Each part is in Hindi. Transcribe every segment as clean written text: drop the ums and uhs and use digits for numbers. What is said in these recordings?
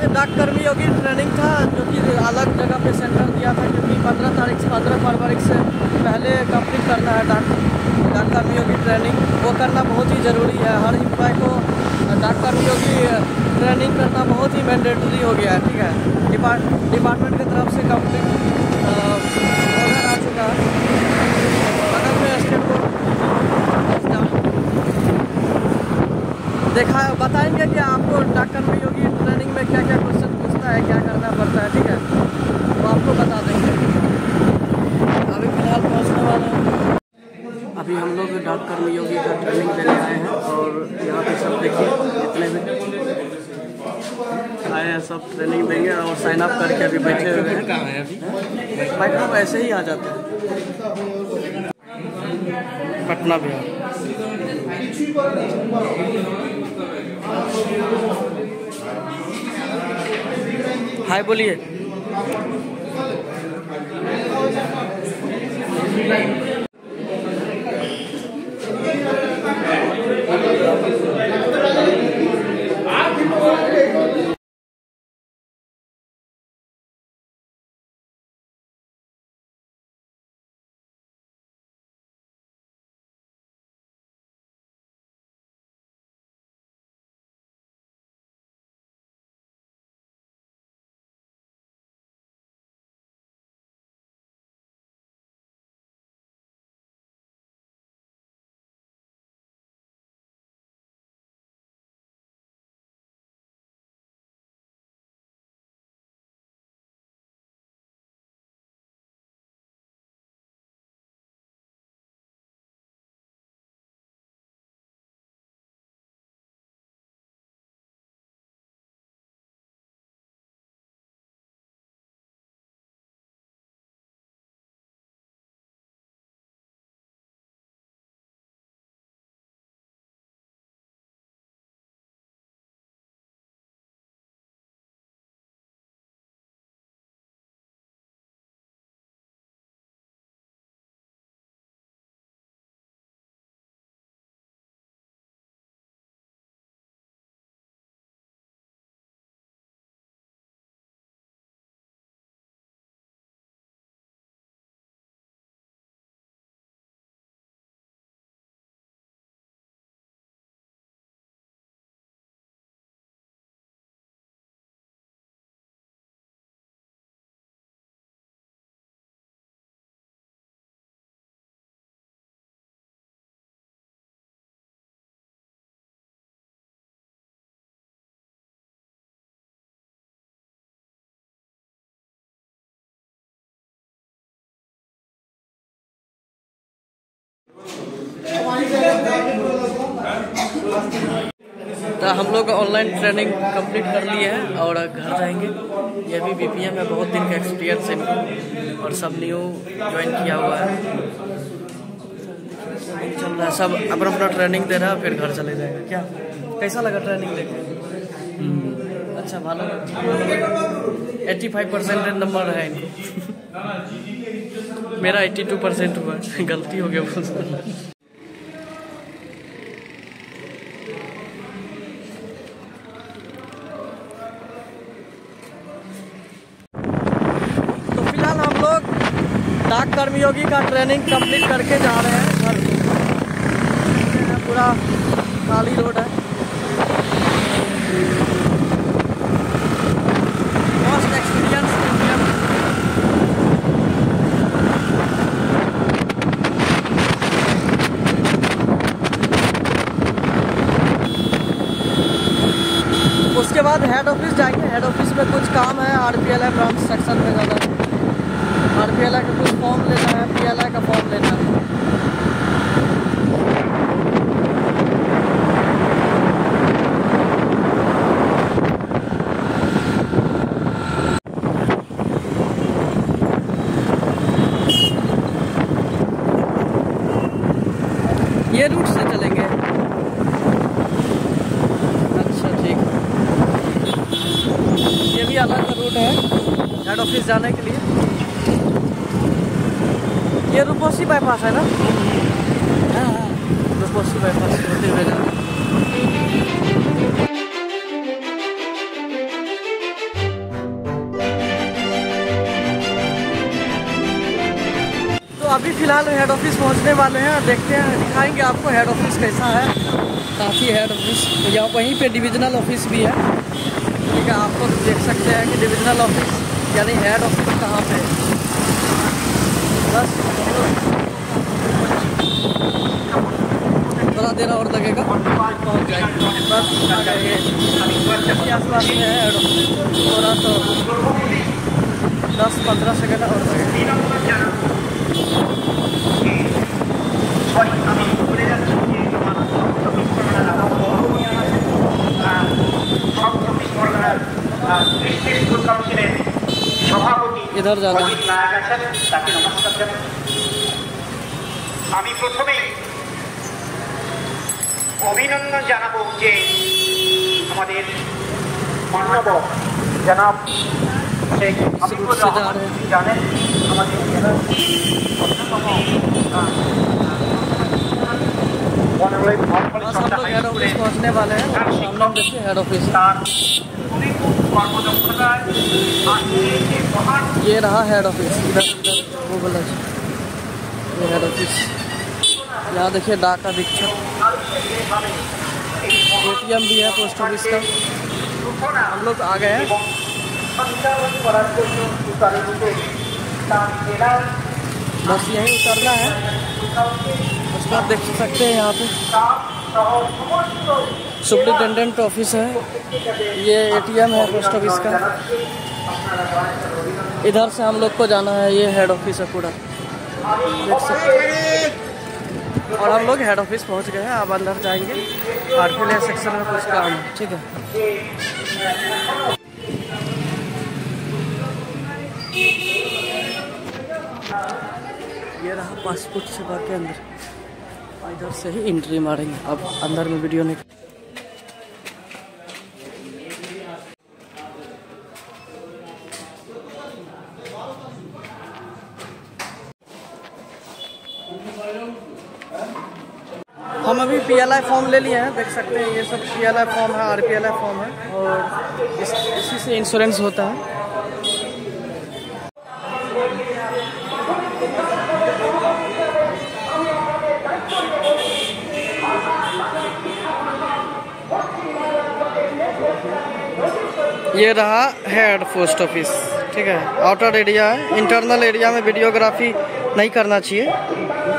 आज डाक कर्मयोगी ट्रेनिंग था, जो कि अलग जगह पे सेंटर दिया था, क्योंकि 15 फरवरी से पहले कंप्लीट करना है डाक कर्मयोगी ट्रेनिंग। वो करना बहुत ही ज़रूरी है, हर एम्प्लॉय को डाक कर्मयोगी ट्रेनिंग करना बहुत ही मैंडेटरी हो गया है। ठीक है, डिपार्टमेंट की तरफ से कंप्लीट आ चुका है। देखा बताएंगे कि आपको डाक कर्मयोगी ट्रेनिंग में क्या क्या क्वेश्चन पूछता है, क्या करना पड़ता है। ठीक है, तो आपको बता देंगे। अभी फिलहाल पहुँचने वाले हैं। अभी हम लोग डाक कर्मयोगी का ट्रेनिंग देने आए हैं और यहाँ पे सब देखिए जितने भी आए हैं सब ट्रेनिंग देंगे और साइन अप करके अभी बैठे हुए हैं। भाई लोग ऐसे ही आ जाते हैं पटना बिहार। हाय बोलिए। तो हम लोग ऑनलाइन ट्रेनिंग कंप्लीट कर लिए हैं और घर जाएंगे। ये भी बीपीएम में बहुत दिन का एक्सपीरियंस इनको और सब न्यू ज्वाइन किया हुआ है। चल रहा है, सब अपना अपना ट्रेनिंग दे रहा है, फिर घर चले जाएंगे। क्या कैसा लगा ट्रेनिंग लेके? अच्छा भालो, 85% नंबर है इनको। मेरा 82% हुआ, गलती हो गया। डाक कर्मयोगी का ट्रेनिंग कंप्लीट करके जा रहे हैं घर। पूरा खाली रोड है, फर्स्ट एक्सपीरियंस इंडियन। उसके बाद हेड ऑफिस जाएंगे, हेड ऑफिस में कुछ काम है। आरपीएलए ब्रांच सेक्शन में जाना है, आरपीआई का कुछ फॉर्म लेना है, पीएलए का फॉर्म लेना है। ये रूट से चलेंगे। अच्छा ठीक, ये भी अलग रूट है हेड ऑफिस जाने के लिए। ये रूपोसी बाईपास है ना? हाँ, रूपोसी बाईपास होते हुए जाना। अभी फ़िलहाल हेड ऑफिस पहुंचने वाले हैं, देखते हैं, दिखाएंगे आपको हेड ऑफिस कैसा है। काफ़ी हेड ऑफिस यहाँ वहीं पे डिविजनल ऑफिस भी है, ठीक है। आपको देख सकते हैं कि डिविजनल ऑफिस यानी हेड ऑफिस कहाँ पे है। बस थोड़ा देर और लगेगा, पहुँच जाएंगे। बस के आस पास में है हेड ऑफिस, थोड़ा तो 10-15 सेकेंड और लगेगा। इधर जाना अभिनंदन जानाबो जे हमारे माननीय जनाब शेख अब्दुल रहमान जी जाने पहुंचने वाले हैं। हम लोग देखिए हेड ऑफिस, ये रहा हेड ऑफिस। वो बोला ये हेड ऑफिस। यहाँ देखिए डाक का दीक्षक, ATM भी है पोस्ट ऑफिस का। हम लोग आ गए हैं। बस यहीं उतरना है, उसके बाद देख सकते हैं यहाँ पे सुपरिटेंडेंट ऑफिस है, ये ATM है पोस्ट ऑफिस का। इधर से हम लोग को जाना है, ये हेड ऑफिस है पूरा, देख सकते हैं। और हम लोग हेड ऑफिस पहुंच गए हैं, अब अंदर जाएंगे। आरपीआई सेक्शन में कुछ काम है, ठीक है। ये रहा पासपोर्ट सेवा के अंदर, इधर से ही एंट्री मारेंगे। अब अंदर में वीडियो नहीं। हम अभी PLI फॉर्म ले लिए हैं, देख सकते हैं। ये सब PLI फॉर्म है, RPLI फॉर्म है, और इसी से इंश्योरेंस होता है। ये रहा हेड पोस्ट ऑफिस, ठीक है। आउटर एरिया है, इंटरनल एरिया में वीडियोग्राफी नहीं करना चाहिए,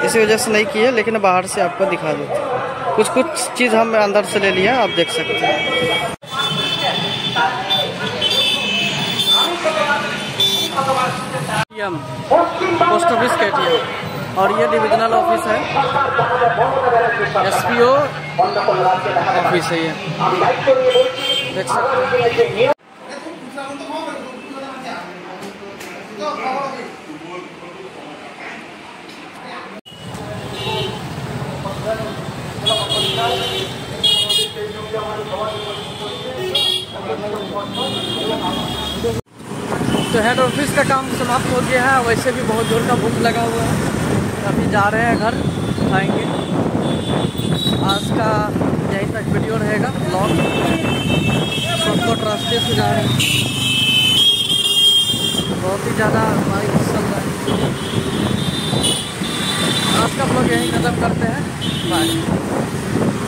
इसी वजह से नहीं की है, लेकिन बाहर से आपको दिखा देते हैं। कुछ चीज़ हम अंदर से ले लिया, आप देख सकते हैं। ATM पोस्ट ऑफिस के ATM, और ये डिविजनल ऑफिस है, SPO ऑफिस है, ये देख सकते हैं। तो हेड ऑफिस का काम समाप्त हो गया है। वैसे भी बहुत जोर का भूख लगा हुआ है, अभी जा रहे हैं घर, खाएंगे। आज का यहीं तक वीडियो रहेगा, ब्लॉग। सबको रास्ते से जा रहे हैं, बहुत ही ज़्यादा बाइक चल रहा है। आज का ब्लॉग यहीं खत्म करते हैं, बाय।